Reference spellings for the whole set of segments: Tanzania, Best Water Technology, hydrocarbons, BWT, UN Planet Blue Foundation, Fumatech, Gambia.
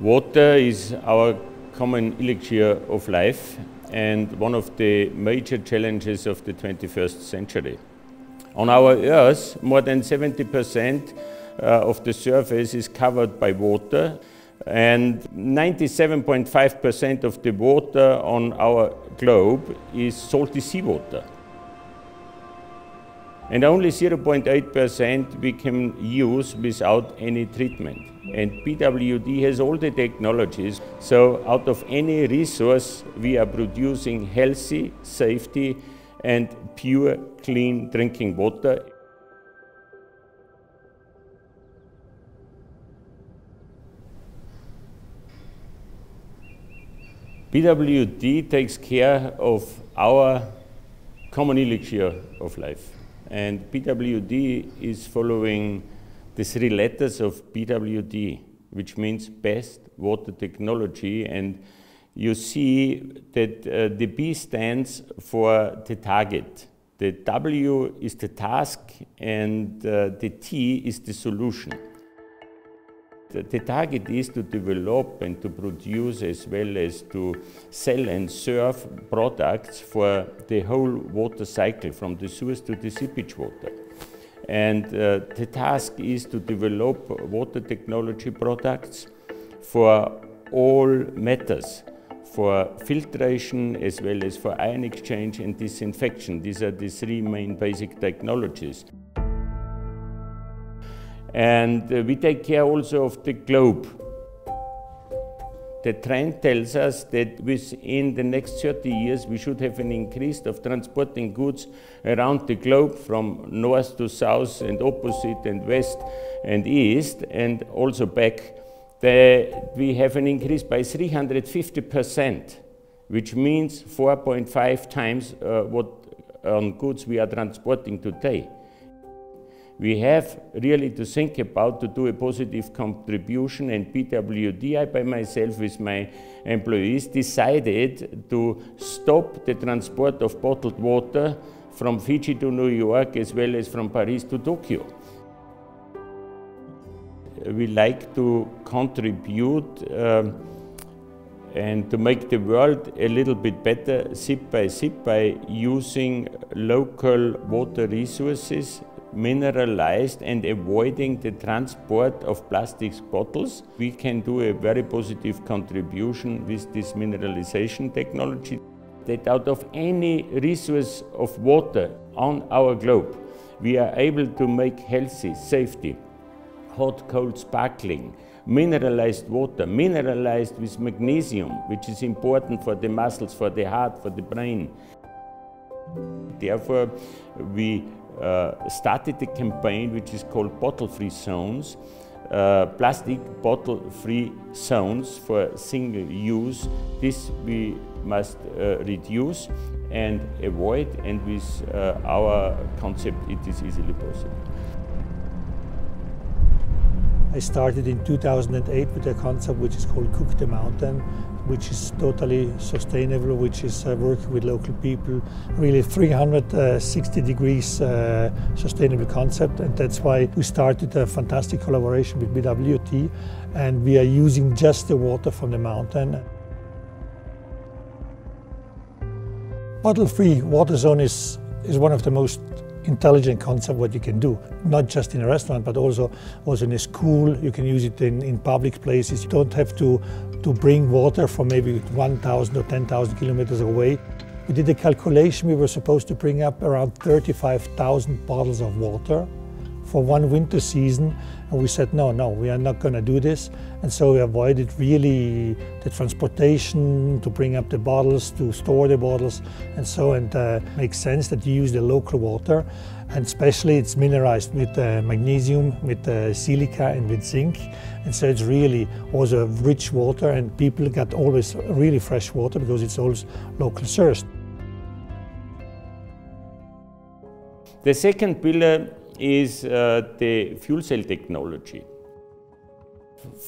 Water is our common elixir of life and one of the major challenges of the 21st century. On our Earth, more than 70% of the surface is covered by water, and 97.5% of the water on our globe is salty seawater. And only 0.8% we can use without any treatment. And BWT has all the technologies, so out of any resource we are producing healthy, safety and pure, clean drinking water. BWT takes care of our common elixir of life. And BWT is following the 3 letters of BWT, which means best water technology. And you see that the B stands for the target, the W is the task, and the T is the solution. The target is to develop and to produce as well as to sell and serve products for the whole water cycle from the sewers to the seepage water. And the task is to develop water technology products for all matters, for filtration as well as for ion exchange and disinfection. These are the 3 main basic technologies. And we take care also of the globe. The trend tells us that within the next 30 years we should have an increase of transporting goods around the globe from north to south and opposite and west and east and also back. We have an increase by 350%, which means 4.5 times what goods we are transporting today. We have really to think about to do a positive contribution, and BWT, I by myself with my employees decided to stop the transport of bottled water from Fiji to New York as well as from Paris to Tokyo. We like to contribute and to make the world a little bit better sip by sip by using local water resources, mineralized, and avoiding the transport of plastic bottles. We can do a very positive contribution with this mineralization technology, that out of any resource of water on our globe, we are able to make healthy, safety, hot, cold, sparkling, mineralized water, mineralized with magnesium, which is important for the muscles, for the heart, for the brain. Therefore, we started a campaign which is called Bottle-Free Zones, plastic bottle-free zones for single use. This we must reduce and avoid, and with our concept it is easily possible. I started in 2008 with a concept which is called Cook the Mountain, which is totally sustainable, which is working with local people, really 360 degrees sustainable concept. And that's why we started a fantastic collaboration with BWT, and we are using just the water from the mountain. Bottle-free water zone is one of the most intelligent concept what you can do, not just in a restaurant but also in a school. You can use it in public places. You don't have to bring water from maybe 1,000 or 10,000 kilometers away. We did a calculation. We were supposed to bring up around 35,000 bottles of water for one winter season, and we said no, we are not going to do this. And so we avoided really the transportation to bring up the bottles, to store the bottles, and so on. Makes sense that you use the local water, and especially it's mineralized with magnesium, with silica and with zinc, and so it's really also rich water, and people got always really fresh water because it's always local sourced. The second pillar is the fuel cell technology.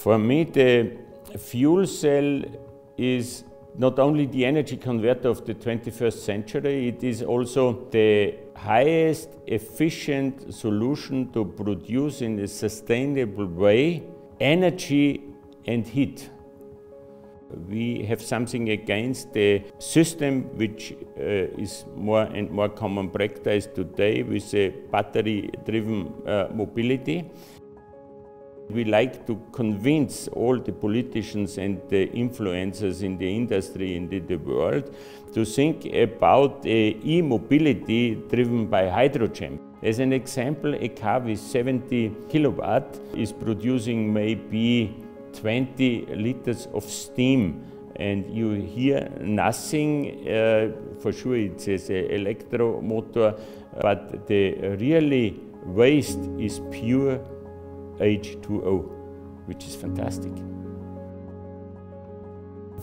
For me, the fuel cell is not only the energy converter of the 21st century, it is also the highest efficient solution to produce in a sustainable way energy and heat. We have something against the system which is more and more common practice today with a battery-driven mobility. We like to convince all the politicians and the influencers in the industry and in the world to think about e-mobility driven by hydrogen. As an example, a car with 70 kilowatt is producing maybe 20 liters of steam, and you hear nothing. For sure it says electro motor, but the really waste is pure H2O, which is fantastic.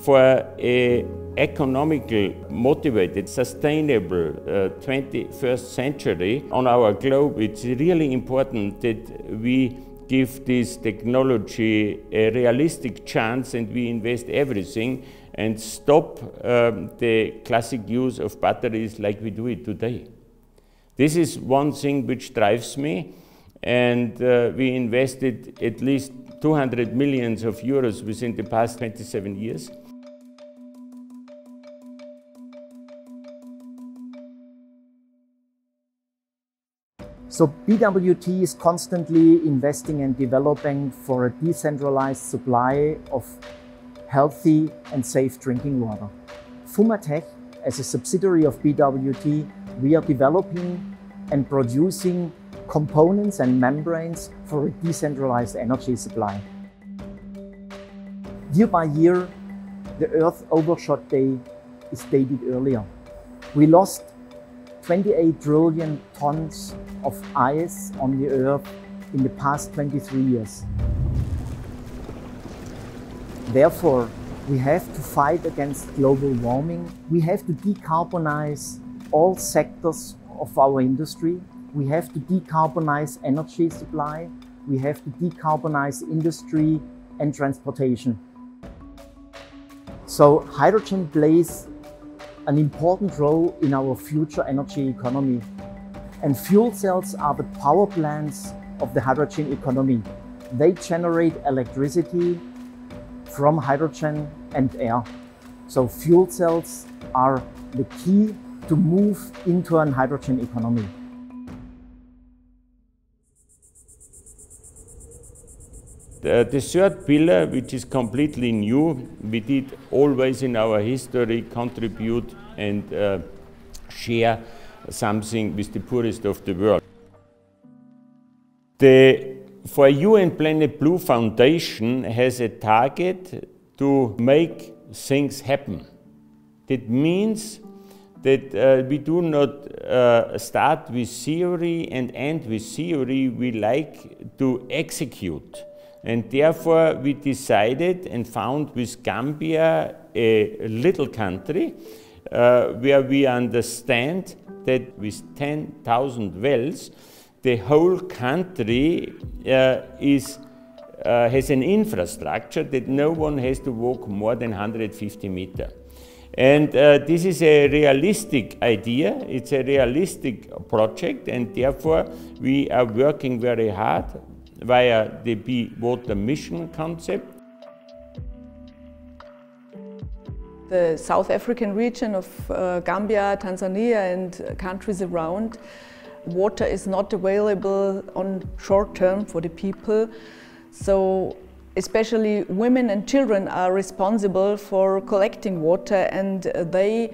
For a economically motivated, sustainable 21st century on our globe, it's really important that we give this technology a realistic chance and we invest everything and stop the classic use of batteries like we do it today. This is one thing which drives me, and we invested at least 200 millions of euros within the past 27 years. So BWT is constantly investing and developing for a decentralized supply of healthy and safe drinking water. Fumatech, as a subsidiary of BWT, we are developing and producing components and membranes for a decentralized energy supply. Year by year, the Earth Overshot Day is dated earlier. We lost 28 trillion tons of ice on the Earth in the past 23 years. Therefore, we have to fight against global warming. We have to decarbonize all sectors of our industry. We have to decarbonize energy supply. We have to decarbonize industry and transportation. So hydrogen plays an important role in our future energy economy. And fuel cells are the power plants of the hydrogen economy. They generate electricity from hydrogen and air. So fuel cells are the key to move into an hydrogen economy. The third pillar, which is completely new, we did always in our history contribute and share something with the poorest of the world. For UN Planet Blue Foundation has a target to make things happen. That means that we do not start with theory and end with theory, we like to execute. And therefore, we decided and found with Gambia a little country where we understand that with 10,000 wells, the whole country has an infrastructure that no one has to walk more than 150 meters. And this is a realistic idea, it's a realistic project, and therefore we are working very hard via the BWT mission concept. The South African region of Gambia, Tanzania and countries around, water is not available on short term for the people. So especially women and children are responsible for collecting water, and they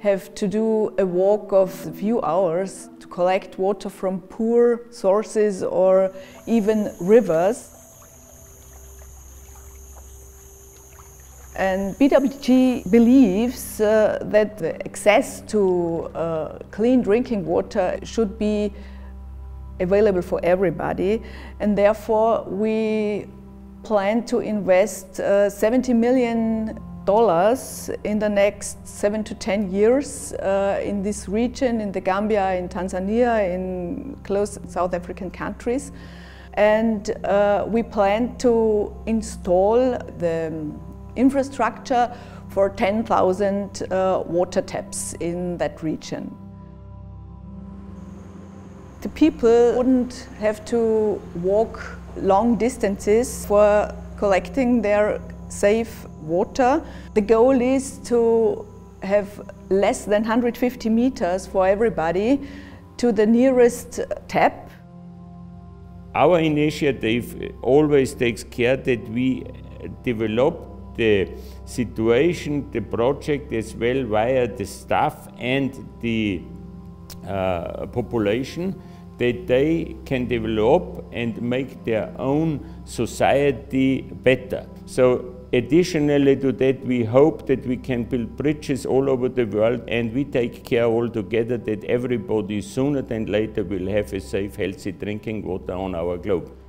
have to do a walk of a few hours to collect water from poor sources or even rivers. And BWT believes that the access to clean drinking water should be available for everybody, and therefore we plan to invest $70 million in the next 7 to 10 years in this region, in the Gambia, in Tanzania, in close South African countries. And we plan to install the infrastructure for 10,000 water taps in that region. The people wouldn't have to walk long distances for collecting their safe water. The goal is to have less than 150 meters for everybody to the nearest tap. Our initiative always takes care that we develop the situation, the project as well via the staff and the population, that they can develop and make their own society better. So additionally to that, we hope that we can build bridges all over the world, and we take care all together that everybody sooner than later will have a safe, healthy drinking water on our globe.